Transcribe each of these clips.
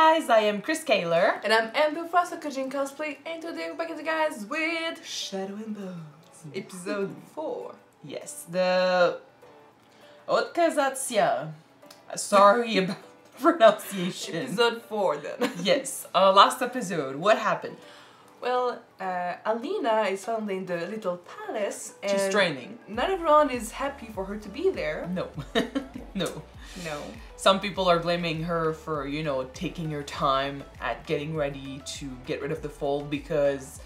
Hey guys, I am Chris Kaler. And I'm Amber Frost of Kyuujin Cosplay, and today we're back at the guys with Shadow and Bone, episode 4. Yes, the Otkazat'sya. Sorry about the pronunciation. Episode 4 then. Yes, last episode, what happened? Well, Alina is found in the little palace and she's training. Not everyone is happy for her to be there. No. No. Some people are blaming her for, you know, taking her time at getting ready to get rid of the Fold, because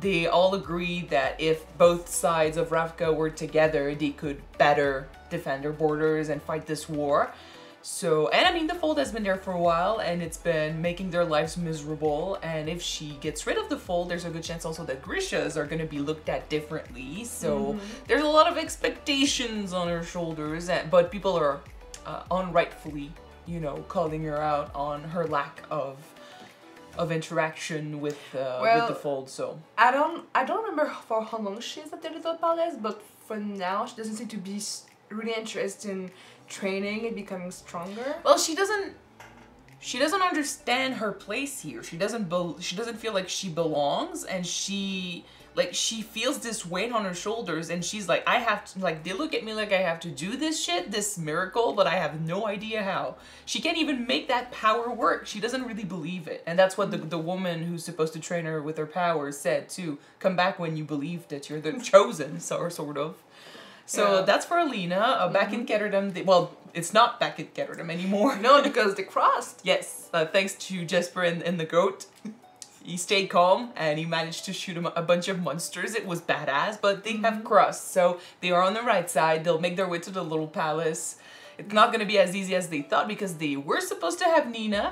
they all agree that if both sides of Ravka were together, they could better defend their borders and fight this war. So, and I mean, the Fold has been there for a while and it's been making their lives miserable, and if she gets rid of the Fold, there's a good chance also that Grishas are gonna be looked at differently. So there's a lot of expectations on her shoulders, but people are unrightfully, you know, calling her out on her lack of interaction with the Fold. So I don't remember for how long she's at the little palace, but for now she doesn't seem to be really interested in training and becoming stronger. Well, she doesn't understand her place here. She doesn't feel like she belongs, and she feels this weight on her shoulders, and she's like, I have to, like, they look at me like I have to do this shit, this miracle, but I have no idea how. She can't even make that power work. She doesn't really believe it. And that's what the woman who's supposed to train her with her powers said too. Come back when you believe that you're the chosen, sort of. So yeah. That's for Alina. Back in Ketterdam, well, it's not back in Ketterdam anymore. No, because they crossed. Yes, thanks to Jesper and the goat. He stayed calm and he managed to shoot a bunch of monsters. It was badass, but they have crossed. So they are on the right side. They'll make their way to the little palace. It's not going to be as easy as they thought, because they were supposed to have Nina.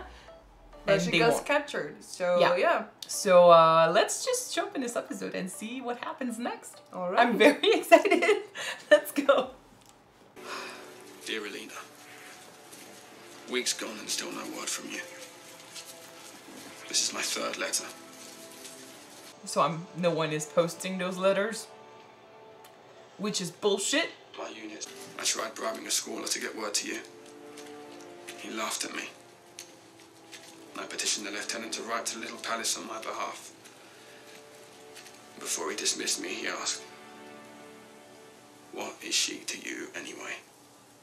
But she got captured. So yeah. So let's just jump in this episode and see what happens next. All right. I'm very excited. Let's go. Dear Alina, weeks gone and still no word from you. This is my third letter. So no one is posting those letters, which is bullshit. My unit. I tried bribing a scholar to get word to you. He laughed at me. I petitioned the lieutenant to write to the little palace on my behalf. Before he dismissed me, he asked, "What is she to you, anyway?"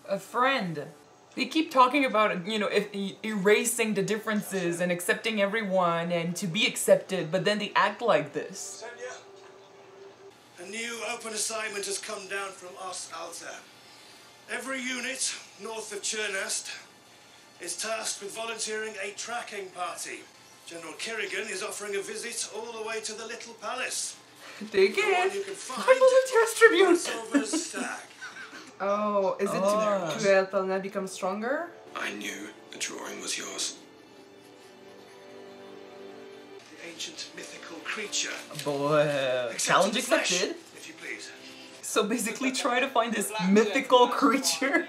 A friend. They keep talking about, you know, erasing the differences and accepting everyone and to be accepted, but then they act like this. Senya, a new open assignment has come down from Os Alta. Every unit north of Chernest is tasked with volunteering a tracking party. General Kirigan is offering a visit all the way to the little palace. Dig it. I volunteer as tribute. Oh, is it to help Alina become stronger? I knew the drawing was yours. The ancient mythical creature. Boy, challenge accepted. If you please. So basically, try to find this mythical creature.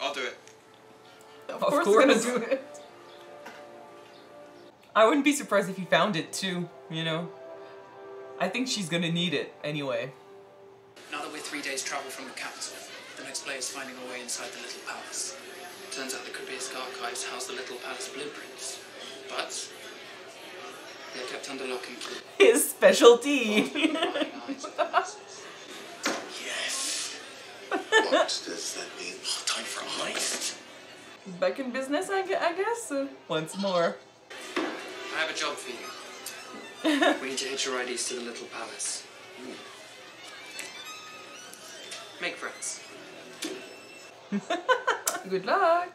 I'll do it. Of course gonna do it. I wouldn't be surprised if he found it too, you know. I think she's gonna need it anyway. Now that we're 3 days travel from the capital, the next play is finding our way inside the little palace. Turns out the Kabirsk archives house the little palace blueprints, but they're kept under lock and key. His specialty. Yes. What does that mean? Time for a heist. Back in business, I guess. Once more. I have a job for you. We need to hitch a ride east to the little palace. Make friends. Good luck.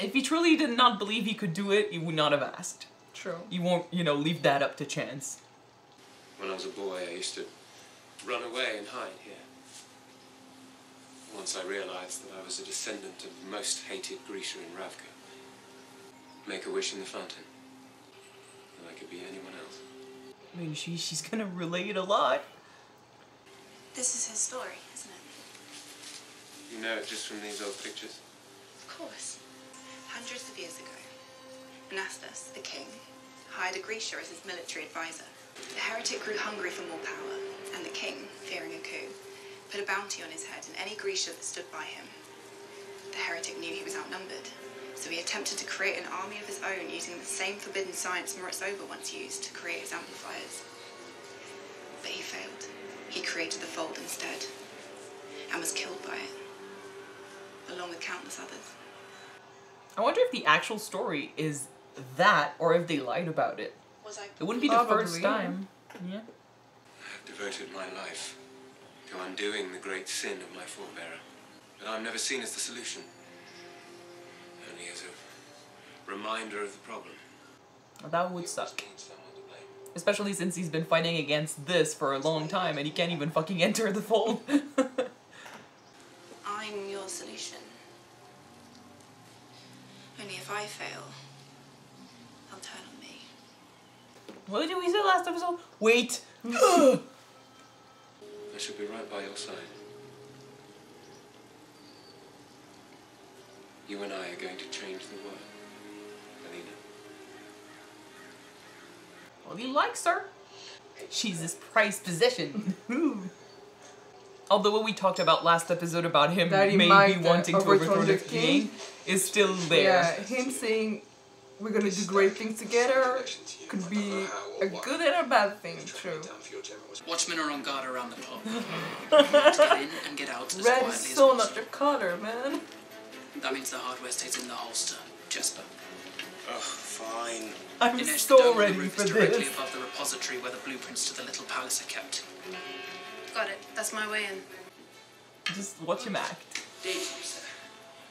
If he truly did not believe he could do it, he would not have asked. True. You won't, you know, leave that up to chance. When I was a boy, I used to run away and hide here. Once I realized that I was a descendant of the most hated Grisha in Ravka. Make a wish in the fountain, and I could be anyone else. I mean, she's gonna relate a lot. This is his story, isn't it? You know it just from these old pictures? Of course. Hundreds of years ago, Anastas, the king, hired a Grisha as his military advisor. The heretic grew hungry for more power, and the king, fearing a coup, put a bounty on his head and any Grisha that stood by him. The heretic knew he was outnumbered, so he attempted to create an army of his own using the same forbidden science Morozova once used to create his amplifiers. But he failed. He created the Fold instead, and was killed by it, along with countless others. I wonder if the actual story is that, or if they lied about it. It wouldn't be the first time. Yeah. I have devoted my life to undoing the great sin of my forebearer. But I'm never seen as the solution. Only as a reminder of the problem. Well, that would suck. Especially since he's been fighting against this for a long time and he can't even fucking enter the Fold. I'm your solution. Only if I fail, they'll turn on me. What did we say last episode? Wait! I should be right by your side. You and I are going to change the world, Alina. Well, he likes her. She's his prized possession. Although what we talked about last episode about him maybe wanting to overthrow the king is still there. Yeah, him saying we're gonna do great things together could be a good and a bad thing, true. Watchmen are on guard around the pub. Get in and get out as quietly as possible. So not your color, man. That means the hardware stays in the holster, Jesper. Ugh, fine. I'm so ready for this. Directly above the repository where the blueprints to the little palace are kept. Got it. That's my way in. Just watch him act. Thank you, sir.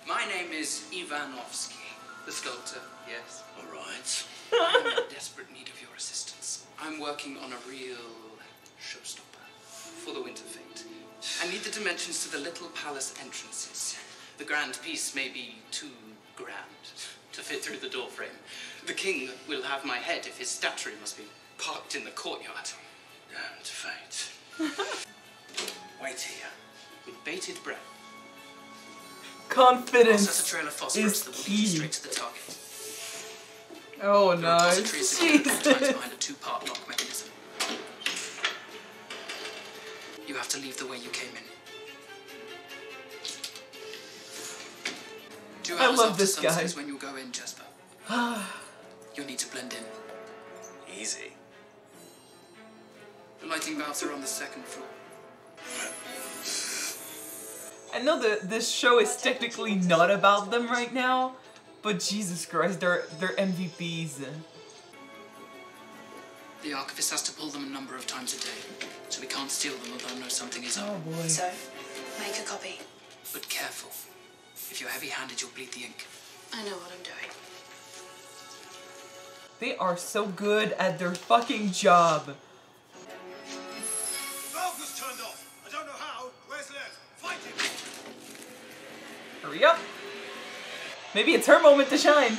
My name is Ivanovsky, the sculptor. Yes. All right. I'm in desperate need of your assistance. I'm working on a real showstopper for the Winter Fete. I need the dimensions to the little palace entrances. The grand piece may be too grand to fit through the doorframe. The king will have my head if his statue must be parked in the courtyard. Damned fate. Wait here, with bated breath. Confidence is key. Straight to the target. Oh no! Jesus. Behind a two-part lock mechanism. You have to leave the way you came in. 2 hours I love this guy. When you go in, Jesper, you'll need to blend in. Easy. The lighting valves are on the second floor. I know that this show is technically not about them right now, but Jesus Christ, they're MVPs. The archivist has to pull them a number of times a day, so we can't steal them although I know something is up. Oh boy. So, make a copy. But careful. If you're heavy-handed, you'll bleed the ink. I know what I'm doing. They are so good at their fucking job. Hurry up! Maybe it's her moment to shine!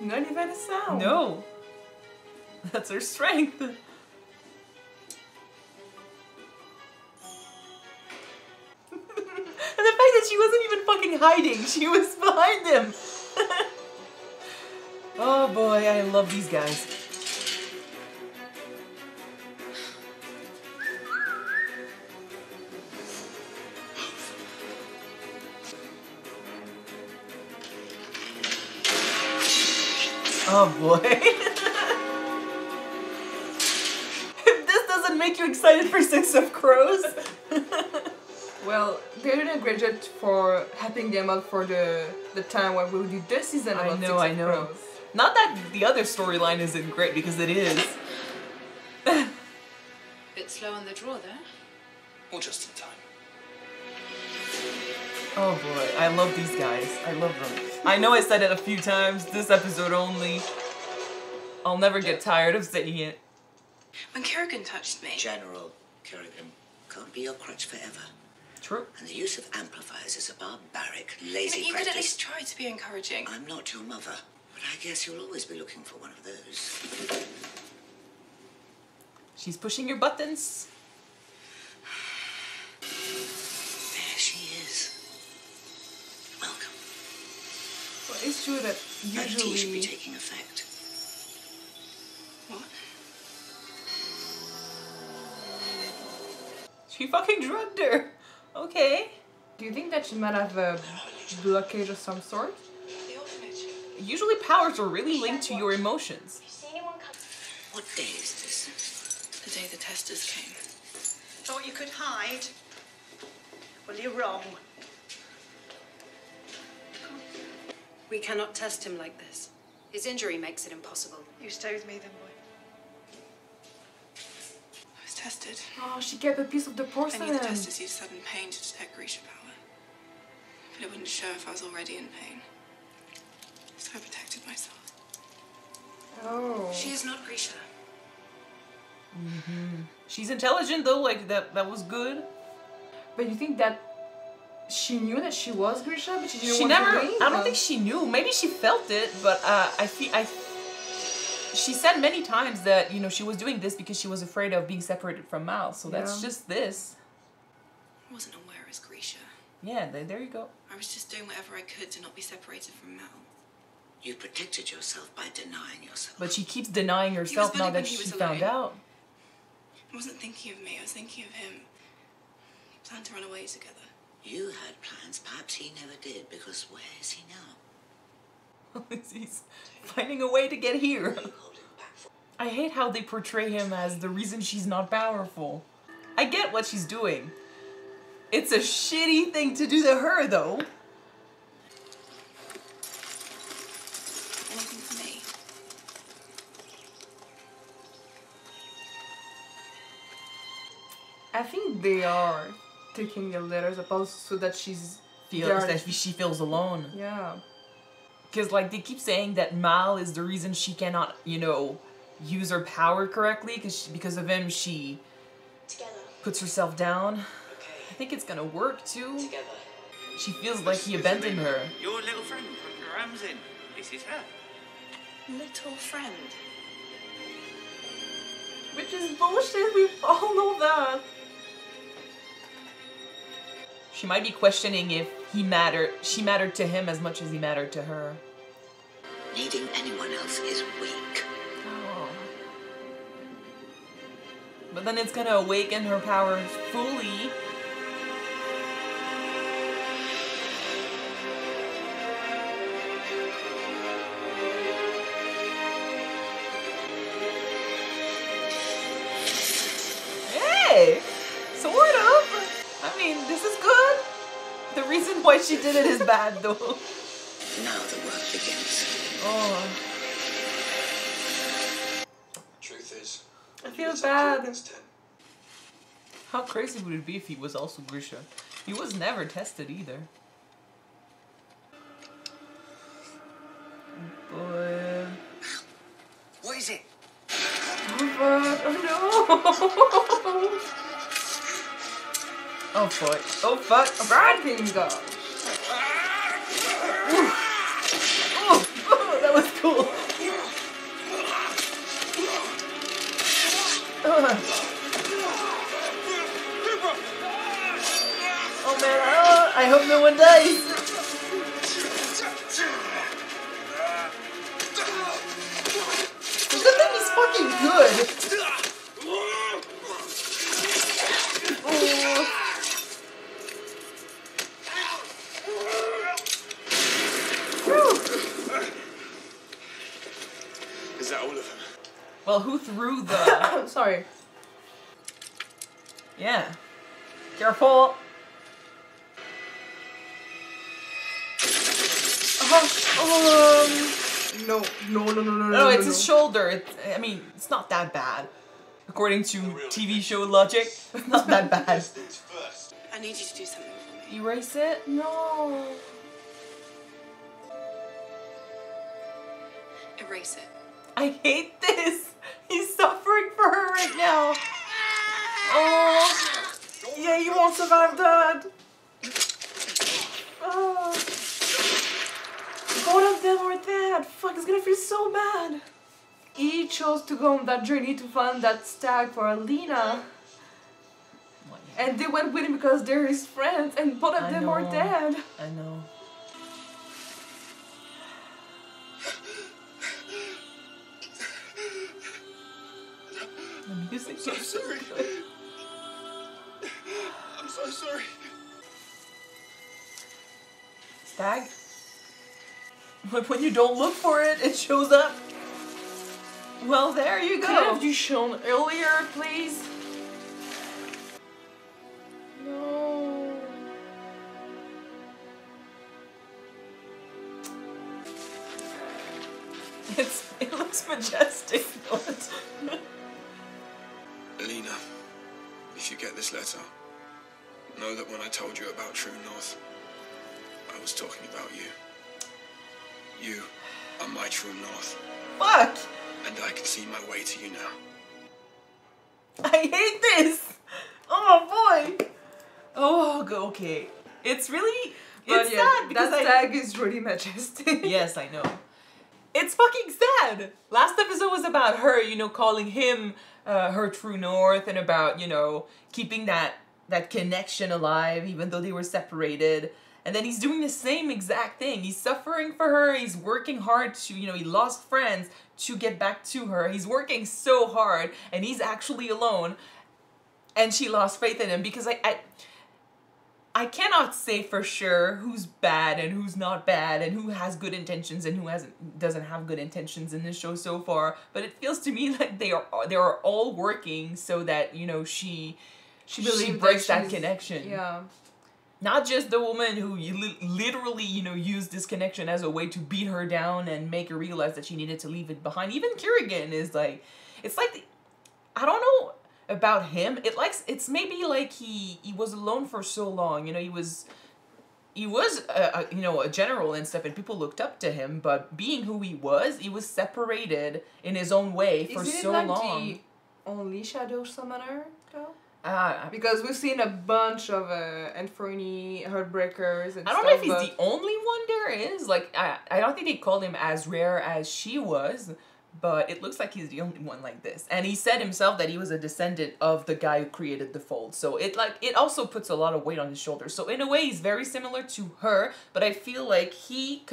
Not even a sound! No! That's her strength! And the fact that she wasn't even fucking hiding, she was behind him! Oh boy, I love these guys. Oh boy. If this doesn't make you excited for Six of Crows. Well, they did a great job for helping them out for the time when we will do this season about Six of Crows. Not that the other storyline isn't great, because it is. Bit slow on the draw there. Or just in time. Oh boy, I love these guys. I love them. I know I said it a few times, this episode only. I'll never get tired of saying it. When Kirigan touched me... General Kirigan can't be your crutch forever. True. And the use of amplifiers is a barbaric, lazy practice. You could at least try to be encouraging. I'm not your mother, but I guess you'll always be looking for one of those. She's pushing your buttons. It's true that usually... That tea should be taking effect. What? She fucking drugged her! Okay. Do you think that she might have a blockage of some sort? Usually powers are really linked to your emotions. What day is this? The day the testers came. Thought you could hide? Well, you're wrong. We cannot test him like this. His injury makes it impossible. You stay with me then, boy. I was tested. Oh, she gave a piece of the porcelain. I knew the testers used sudden pain to detect Grisha power. But it wouldn't show if I was already in pain. So I protected myself. Oh. She is not Grisha. Mm-hmm. She's intelligent though, like that was good. But you think that she knew that she was Grisha, but she didn't I don't think she knew. Maybe she felt it, but she said many times that, you know, she was doing this because she was afraid of being separated from Mal. So that's just this. I wasn't aware as Grisha. Yeah, there you go. I was just doing whatever I could to not be separated from Mal. You protected yourself by denying yourself. But she keeps denying herself now that she found out. I wasn't thinking of me, I was thinking of him. We planned to run away together. You had plans, perhaps he never did, because where is he now? He's finding a way to get here. I hate how they portray him as the reason she's not powerful. I get what she's doing. It's a shitty thing to do to her, though. Anything for me? I think they are taking the letters apart so that she feels alone. Yeah. Because like they keep saying that Mal is the reason she cannot, you know, use her power correctly because of him she puts herself down. Okay. I think it's gonna work too. Together. She feels like he abandoned her. Your little friend from Ramsden. This is her. Little friend. Which is bullshit, we all know that. She might be questioning if she mattered to him as much as he mattered to her. Needing anyone else is weak. Oh. But then it's gonna awaken her power fully. Why she did it is bad though. Now the work begins. Oh. Truth is, I feel bad. How crazy would it be if he was also Grisha? He was never tested either. Boy. What is it? Oh no! Oh fuck. Oh fuck. Rad bingo. Oh, that was cool. Oh man, oh, I hope no one dies. The thing is fucking good. Oh. Well, who threw the... Sorry. Yeah. Careful. No, it's his shoulder. I mean, it's not that bad. According to TV show logic, it's not that bad. I need you to do something for me. Erase it? No. Erase it. I hate this. He's suffering for her right now. Oh, yeah, you won't survive that. Oh. Both of them are dead. Fuck, it's gonna feel so bad. He chose to go on that journey to find that stag for Alina. And they went with him because they're his friends, and both of them are dead. I know. I'm so sorry. I'm so sorry. Stag? When you don't look for it, it shows up. Well, there you go. Could have you shown earlier, please? No. It looks majestic, don't it? Alina, if you get this letter, know that when I told you about True North, I was talking about you. You are my true north. Fuck! And I can see my way to you now. I hate this! Oh boy! Oh, okay. It's really... But it's sad because that tag is really majestic. Yes, I know. It's fucking sad! Last episode was about her, you know, calling him her true north and about, you know, keeping that connection alive even though they were separated. And then he's doing the same exact thing. He's suffering for her. He's working hard to, you know, he lost friends to get back to her. He's working so hard and he's actually alone. And she lost faith in him because I cannot say for sure who's bad and who's not bad and who has good intentions and who doesn't have good intentions in this show so far. But it feels to me like they are all working so that, you know, she breaks that connection. Yeah. Not just the woman who literally, you know, used this connection as a way to beat her down and make her realize that she needed to leave it behind. Even Kirigan is like, it's like, I don't know about him. It's maybe like he was alone for so long. You know, he was you know, a general and stuff, and people looked up to him. But being who he was separated in his own way for so long. Is it like the only shadow summoner though? Because we've seen a bunch of Anthony Heartbreakers and stuff. I don't know if he's the only one there is. Like, I don't think they called him as rare as she was, but it looks like he's the only one like this. And he said himself that he was a descendant of the guy who created the Fold. So it also puts a lot of weight on his shoulders. So in a way, he's very similar to her, but I feel like he,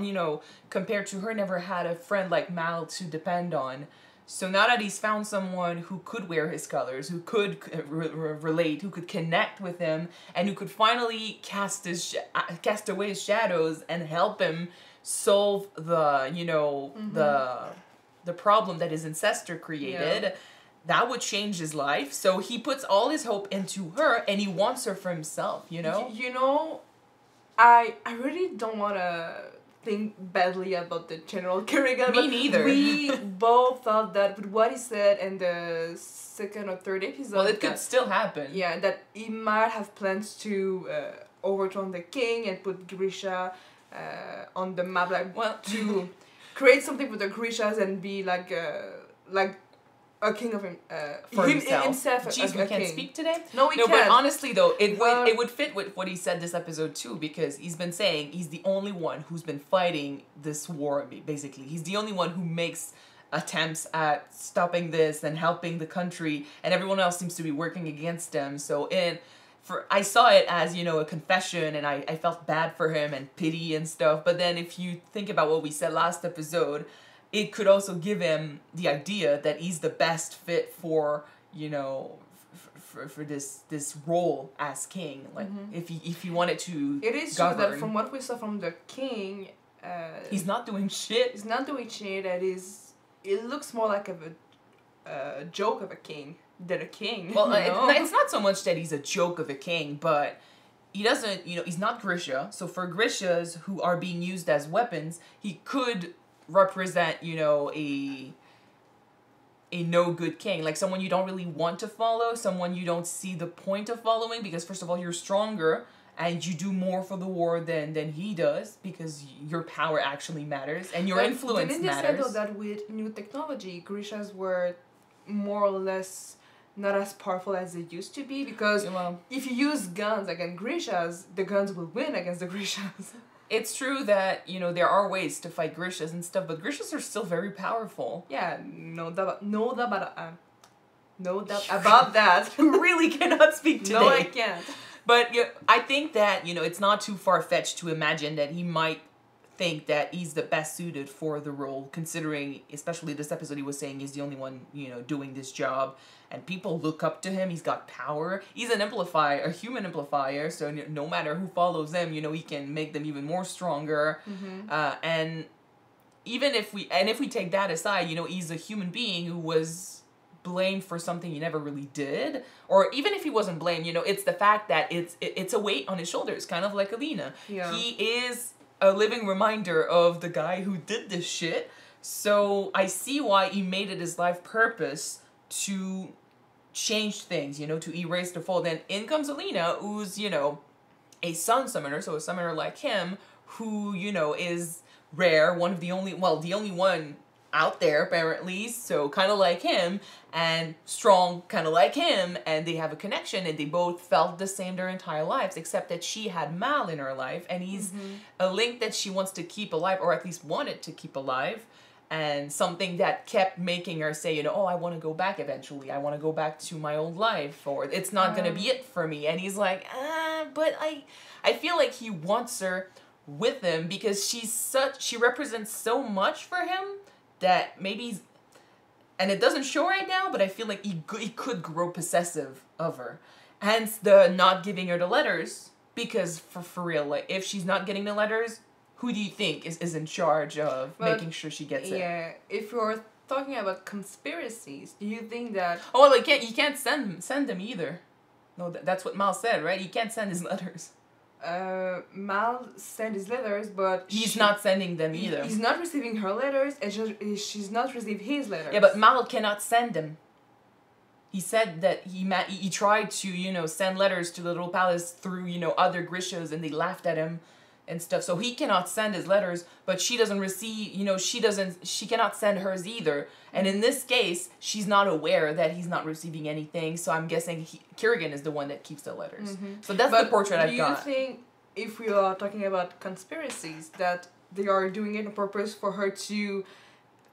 you know, compared to her, never had a friend like Mal to depend on. So now that he's found someone who could wear his colors, who could relate, who could connect with him, and who could finally cast away his shadows and help him solve the, you know, the problem that his ancestor created, yeah. That would change his life. So he puts all his hope into her, and he wants her for himself, you know? You know, I really don't want to... think badly about the general Kirigan. Me neither. We both thought that with what he said in the second or third episode. Well, it could still happen. Yeah, that he might have plans to overthrow the king and put Grisha on the map, like, well, to create something with the Grishas and be like a king of himself. Jeez, we can't speak today? No, we can't. But honestly, though, it would fit with what he said this episode, too, because he's been saying he's the only one who's been fighting this war, basically. He's the only one who makes attempts at stopping this and helping the country, and everyone else seems to be working against him. So I saw it as, you know, a confession, and I felt bad for him and pity and stuff. But then if you think about what we said last episode... It could also give him the idea that he's the best fit for, you know, for this role as king. Like, if he wanted to, it is true that from what we saw from the king, he's not doing shit. He's not doing shit. It looks more like a joke of a king than a king. Well, it's not so much that he's a joke of a king, but. He doesn't, you know, he's not Grisha. So for Grishas who are being used as weapons, he could. Represent, you know, a no good king, like someone you don't really want to follow, someone you don't see the point of following, because first of all, you're stronger and you do more for the war than he does, because your power actually matters and your influence matters. Didn't they say that with new technology, Grishas were more or less not as powerful as they used to be, because if you use guns against Grishas, the guns will win against the Grishas. It's true that, you know, there are ways to fight Grishas and stuff, but Grishas are still very powerful. Yeah, no doubt about that. You really cannot speak today. No, I can't. But I think that, you know, it's not too far-fetched to imagine that he might think that he's the best suited for the role, considering, especially this episode, he was saying he's the only one, you know, doing this job, and people look up to him. He's got power. He's an amplifier, a human amplifier, so no matter who follows him, you know, he can make them even more stronger. Mm-hmm. And even if we take that aside, you know, he's a human being who was blamed for something he never really did, or even if he wasn't blamed, you know, it's the fact that it's a weight on his shoulders, kind of like Alina. Yeah. He is a living reminder of the guy who did this shit. So I see why he made it his life purpose to change things, you know, to erase the fault. Then in comes Alina, who's, you know, a sun summoner, so a summoner like him, who, you know, is rare, one of the only, well, the only one out there apparently, so kind of like him, and strong kind of like him, and they have a connection, and they both felt the same their entire lives, except that she had Mal in her life, and he's a link that she wants to keep alive, or at least wanted to keep alive, and something that kept making her say, you know, oh, I want to go back eventually, I want to go back to my old life, or it's not gonna be it for me. And he's like, but I feel like he wants her with him because she represents so much for him that maybe he's, and it doesn't show right now, but I feel like he could grow possessive of her. Hence the not giving her the letters, because for real, like, if she's not getting the letters, who do you think is in charge of making sure she gets it? Yeah, if you're talking about conspiracies, do you think that... Oh, like, you can't send them either. No, that's what Mal said, right? You can't send his letters. Mal sent his letters, but he's not sending them either. He's not receiving her letters, and she's not received his letters. Yeah, but Mal cannot send them. He said that he tried to, you know, send letters to the little palace through, you know, other Grishas, and they laughed at him and stuff. So he cannot send his letters, but she doesn't receive, you know, she cannot send hers either. And in this case, she's not aware that he's not receiving anything. So I'm guessing Kirigan is the one that keeps the letters. So that's the portrait I've got. Do you think, if we are talking about conspiracies, that they are doing it on purpose for her to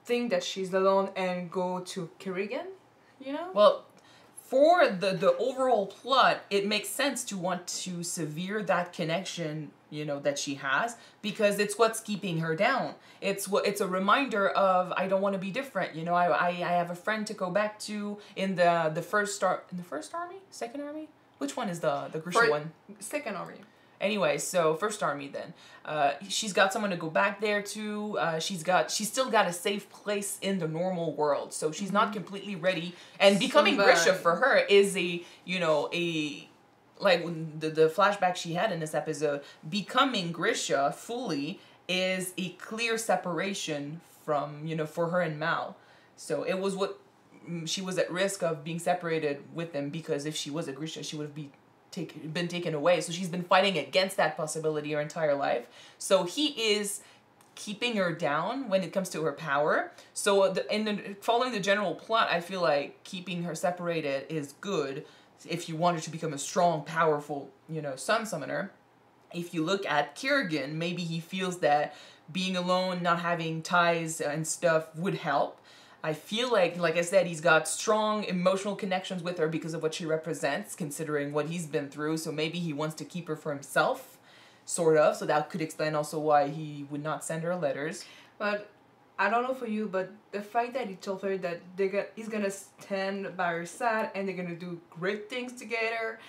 think that she's alone and go to Kirigan, you know? Well, for the overall plot, it makes sense to want to sever that connection, you know, that she has, because it's what's keeping her down. It's a reminder of, I don't want to be different, you know, I have a friend to go back to in the first army, second army? Which one is the Grisha one? Second army. Anyway, so first army then. She's got someone to go back there to. She's still got a safe place in the normal world, so she's not completely ready. And becoming Grisha for her is a, you know, a, like the flashback she had in this episode, becoming Grisha fully is a clear separation from, you know, for her and Mal. So it was what, she was at risk of being separated with them, because if she was a Grisha, she would have been taken away. So she's been fighting against that possibility her entire life. So he is keeping her down when it comes to her power. So following the general plot, I feel like keeping her separated is good if you want her to become a strong, powerful, you know, sun summoner. If you look at Kirigan, maybe he feels that being alone, not having ties and stuff would help. I feel like I said, he's got strong emotional connections with her because of what she represents, considering what he's been through. So maybe he wants to keep her for himself, sort of. So that could explain also why he would not send her letters. But I don't know for you, but the fact that he told her that he's gonna stand by her side and they're gonna do great things together.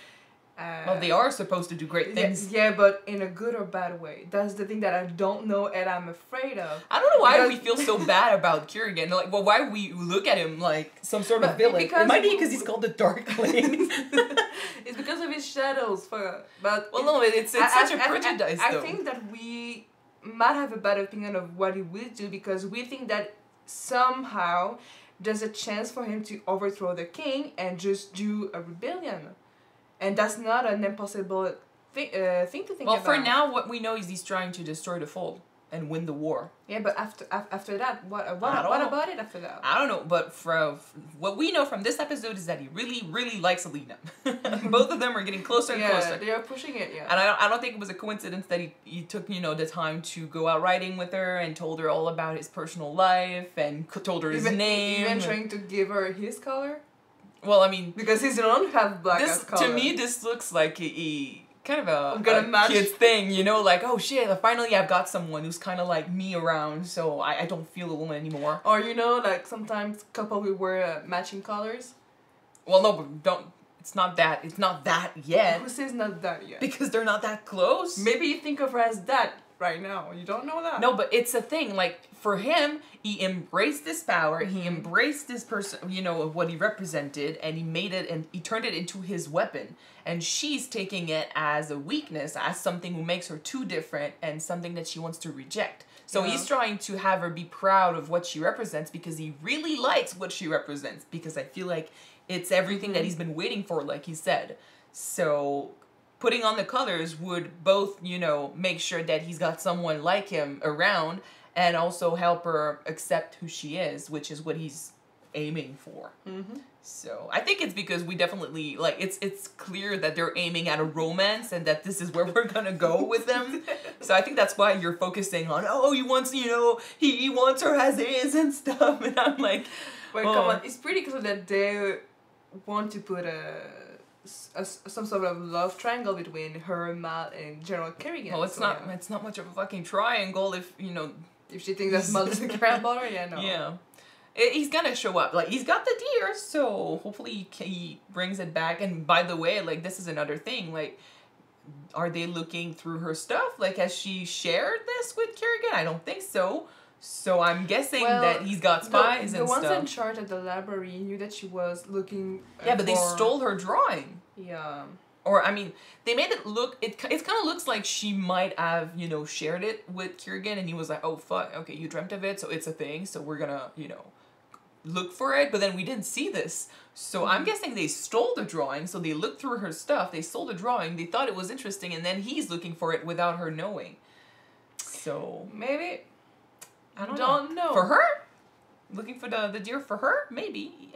Well, they are supposed to do great things. Yeah, but in a good or bad way. That's the thing that I don't know and I'm afraid of. I don't know why we feel so bad about Kirigan. Like, well, why we look at him like some sort of villain. It might be because he's called the Darkling. It's because of his shadows. But it's such a prejudice, though. I think that we might have a bad opinion of what he will do because we think that somehow there's a chance for him to overthrow the king and just do a rebellion. And that's not an impossible thing to think about. Well, for now, what we know is he's trying to destroy the Fold and win the war. Yeah, but after that, what about it after that? I don't know, but from what we know from this episode is that he really, really likes Alina. Both of them are getting closer and closer. Yeah, they are pushing it, yeah. And I don't think it was a coincidence that he took, you know, the time to go out riding with her and told her all about his personal life and told her his name. Even trying to give her his color? Well, I mean... Because he doesn't have black as color. To me, this looks like a kind of a kid's thing, you know, like, oh shit, finally I've got someone who's kind of like me around, so I don't feel alone anymore. Or, you know, like sometimes couple we wear matching colors. Well, no, but don't. It's not that yet. Who says not that yet? Because they're not that close. Maybe you think of her as that right now. You don't know that. No, but it's a thing. Like, for him, he embraced this power. He embraced this person, you know, of what he represented, and he made it, and he turned it into his weapon. And she's taking it as a weakness, as something who makes her too different, and something that she wants to reject. So he's trying to have her be proud of what she represents, because he really likes what she represents. Because I feel like it's everything that he's been waiting for, like he said. So putting on the colors would both, you know, make sure that he's got someone like him around and also help her accept who she is, which is what he's aiming for. Mm-hmm. So I think it's because we definitely, like, it's clear that they're aiming at a romance and that this is where we're gonna go with them. So I think that's why you're focusing on, oh, he wants, you know, he wants her as is and stuff. And I'm like, wait, come on. It's pretty clear that they want to put some sort of love triangle between her, Mal, and General Kirigan. Well, it's not much of a fucking triangle if, you know, if she thinks that Mal is a grandmother. Yeah, no. Yeah. He's gonna show up. Like, he's got the deer, so hopefully he brings it back. And by the way, like, this is another thing. Like, are they looking through her stuff? Like, has she shared this with Kirigan? I don't think so. So I'm guessing that he's got spies and stuff. The ones in charge at the library knew that she was looking. Yeah, but they stole her drawing. Yeah. Or, I mean, they made it look, it kind of looks like she might have, you know, shared it with Kirigan, and he was like, oh, fuck, okay, you dreamt of it, so it's a thing, so we're gonna, you know, look for it, but then we didn't see this. So I'm guessing they stole the drawing, so they looked through her stuff, they stole the drawing, they thought it was interesting, and then he's looking for it without her knowing. So maybe, I don't know. For her? Looking for the deer for her? Maybe.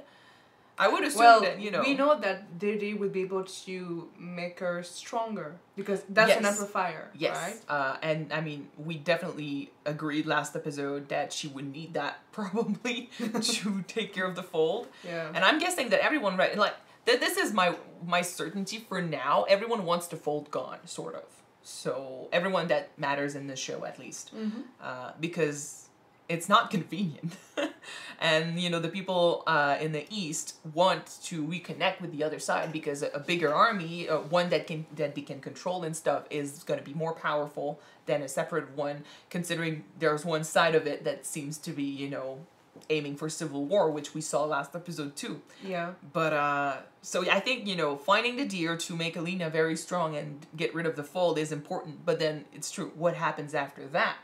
I would assume that, you know. We know that Didi would be able to make her stronger because that's an amplifier, right? And I mean, we definitely agreed last episode that she would need that probably to take care of the fold. Yeah. And I'm guessing that everyone, right, like, this is my certainty for now. Everyone wants the fold gone, sort of. So everyone that matters in the show, at least, because it's not convenient. And, you know, the people in the East want to reconnect with the other side because a bigger army, one that they can control and stuff, is going to be more powerful than a separate one, considering there's one side of it that seems to be, you know, aiming for civil war, which we saw last episode too. Yeah. But, so I think, you know, finding the deer to make Alina very strong and get rid of the fold is important, but then it's true. What happens after that?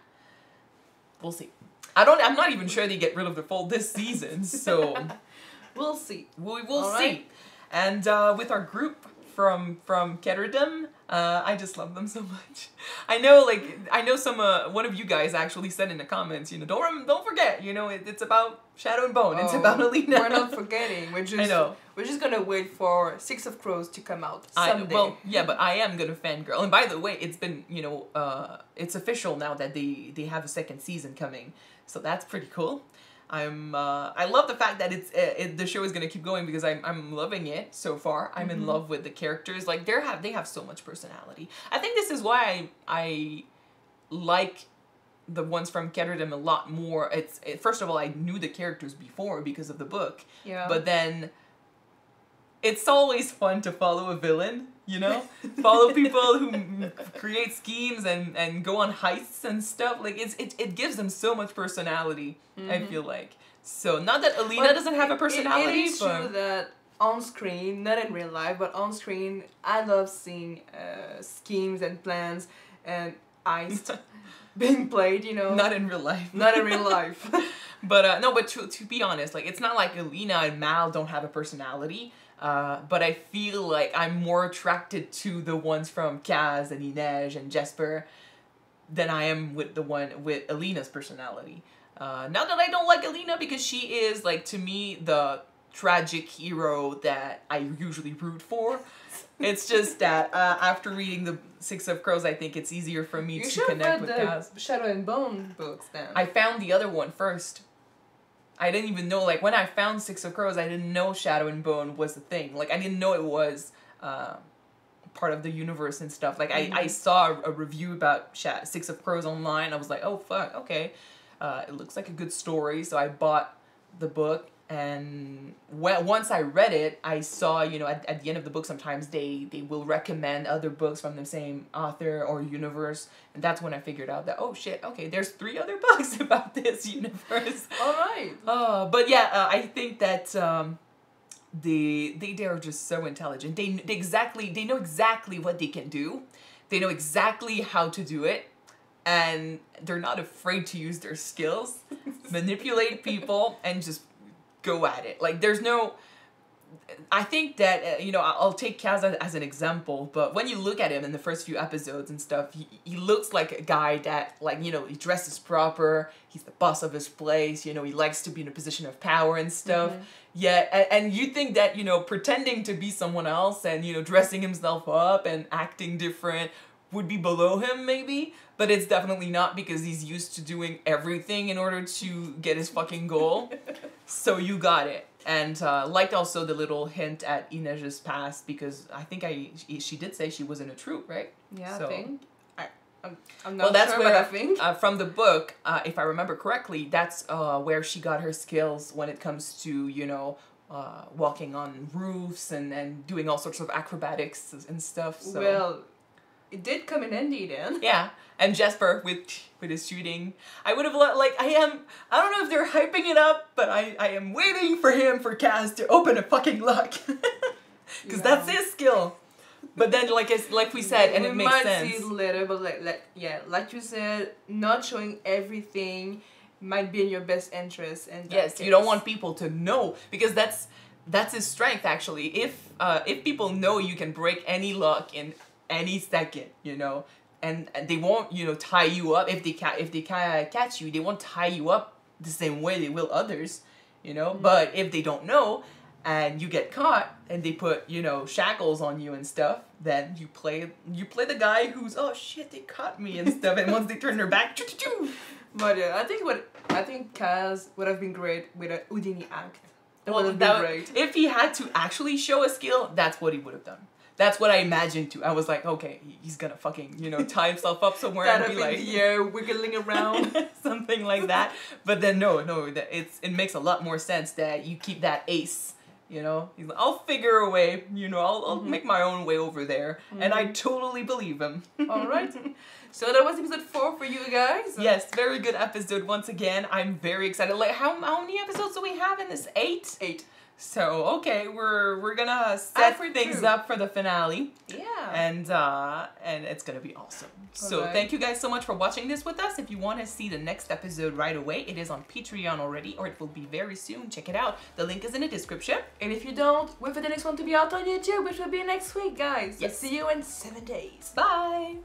We'll see. I'm not even sure they get rid of the fold this season, so we'll see. We will see. Right. And with our group from Ketterdam, I just love them so much. I know some one of you guys actually said in the comments, you know, don't forget, you know, it's about Shadow and Bone. Oh, it's about Alina. We're not forgetting. We're just gonna wait for Six of Crows to come out someday. Yeah, but I am gonna fangirl. And by the way, it's been, you know, it's official now that they have a second season coming. So that's pretty cool. I love the fact that the show is gonna keep going because I'm loving it so far. I'm in love with the characters. Like, they have so much personality. I think this is why I like the ones from Ketterdam a lot more. First of all, I knew the characters before because of the book. Yeah. But then it's always fun to follow a villain, you know? Follow people who create schemes and go on heists and stuff. Like, it gives them so much personality, I feel like. So, not that Alina doesn't have a personality, but it is true that on screen, not in real life, but on screen, I love seeing schemes and plans and heists being played, you know? Not in real life. Not in real life. But, no, but to be honest, like, it's not like Alina and Mal don't have a personality. But I feel like I'm more attracted to the ones from Kaz and Inej and Jesper than I am with the one with Alina's personality. Not that I don't like Alina, because she is, like, to me, the tragic hero that I usually root for. It's just that after reading the Six of Crows, I think it's easier for me to connect with Kaz. Shadow and Bone books then. I found the other one first. I didn't even know, like, when I found Six of Crows, I didn't know Shadow and Bone was the thing. Like, I didn't know it was part of the universe and stuff. Like, I saw a review about Six of Crows online. I was like, oh, fuck, okay. It looks like a good story. So I bought the book. And once I read it, I saw, you know, at the end of the book, sometimes they will recommend other books from the same author or universe. And that's when I figured out that, oh, shit, okay, there's 3 other books about this universe. All right. But yeah, I think that they are just so intelligent. They know exactly what they can do. They know exactly how to do it. And they're not afraid to use their skills, manipulate people, and just go at it. Like, there's no... I think that, you know, I'll take Kaz as an example, but when you look at him in the first few episodes and stuff, he looks like a guy that, like, you know, he dresses proper, he's the boss of his place, you know, he likes to be in a position of power and stuff. Mm-hmm. Yeah, and you think that, you know, pretending to be someone else and, you know, dressing himself up and acting different would be below him, maybe, but it's definitely not, because he's used to doing everything in order to get his fucking goal. So you got it. And liked also the little hint at Inez's past, because I think she did say she was in a troupe, right? Yeah, so, I think. I'm not sure, but I think. From the book, if I remember correctly, that's where she got her skills when it comes to, you know, walking on roofs and doing all sorts of acrobatics and stuff. So. Well... It did come in handy then. Yeah, and Jesper with his shooting. I would have like I don't know if they're hyping it up, but I am waiting for him for Kaz to open a fucking lock, because yeah. That's his skill. But then like we said, and it makes sense. We might see it later, but like you said, not showing everything might be in your best interest. And yes, you don't want people to know, because that's his strength actually. If people know you can break any lock in any second, you know, and they won't, you know, tie you up. If they catch you, they won't tie you up the same way they will others, you know. Mm-hmm. But if they don't know and you get caught and they put, you know, shackles on you and stuff, then you play the guy who's, oh shit, they caught me and stuff, and once they turn their back, choo-choo-choo. But yeah, I think Kaz would have been great with a Houdini act. That would have been great. If he had to actually show a skill, that's what he would have done. That's what I imagined too. I was like, okay, he's gonna fucking, you know, tie himself up somewhere and be like, yeah, wiggling around, something like that. But then no, it makes a lot more sense that you keep that ace. You know, he's like, I'll figure a way. You know, I'll make my own way over there, and I totally believe him. All right. So that was episode 4 for you guys. Yes, very good episode once again. I'm very excited. Like, how many episodes do we have in this? 8. 8. So, okay, we're gonna set things up for the finale. Yeah. And it's gonna be awesome. So thank you guys so much for watching this with us. If you want to see the next episode right away, it is on Patreon already, or it will be very soon. Check it out. The link is in the description. And if you don't, wait for the next one to be out on YouTube, which will be next week, guys. Yes. We'll see you in 7 days. Bye!